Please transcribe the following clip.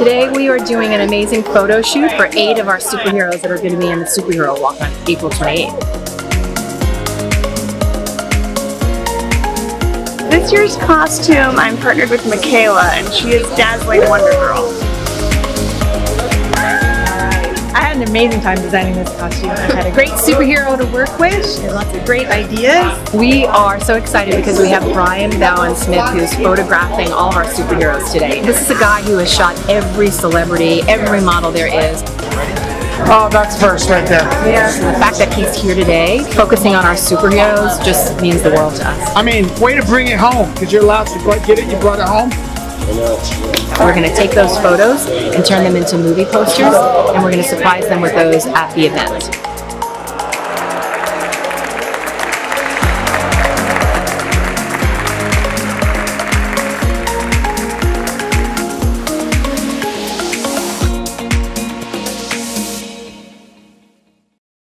Today we are doing an amazing photo shoot for 8 of our superheroes that are going to be in the Superhero Walk on April 28th. This year's costume, I'm partnered with Michaela, and she is Dazzling Wonder Girl. I had an amazing time designing this costume. I had a great superhero to work with and lots of great ideas. We are so excited because we have Brian Bowen Smith, who's photographing all of our superheroes today. This is a guy who has shot every celebrity, every model there is. Oh, that's first right there. Yeah. The fact that he's here today, focusing on our superheroes, just means the world to us. I mean, way to bring it home, because you're allowed to get it, you brought it home. We're going to take those photos and turn them into movie posters, and we're going to surprise them with those at the event.